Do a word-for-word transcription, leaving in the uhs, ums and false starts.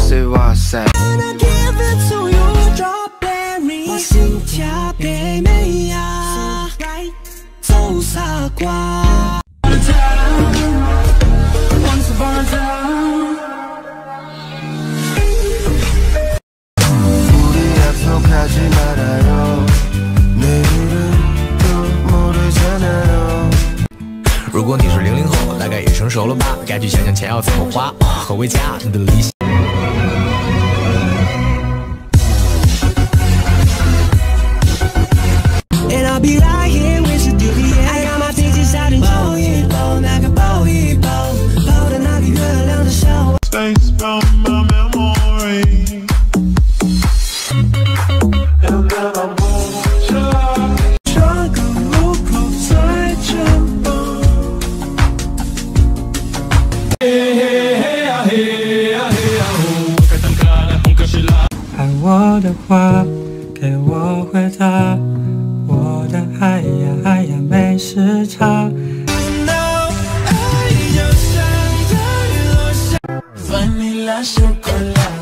say what's up. And I give it to you, strawberry。 我心跳的美呀，走傻瓜。 如果你是零零后，大概也成熟了吧？该去想想钱要怎么花，何为家你的理想。 我的花，给我回答。我的爱呀爱呀没时差。爱就像个落下，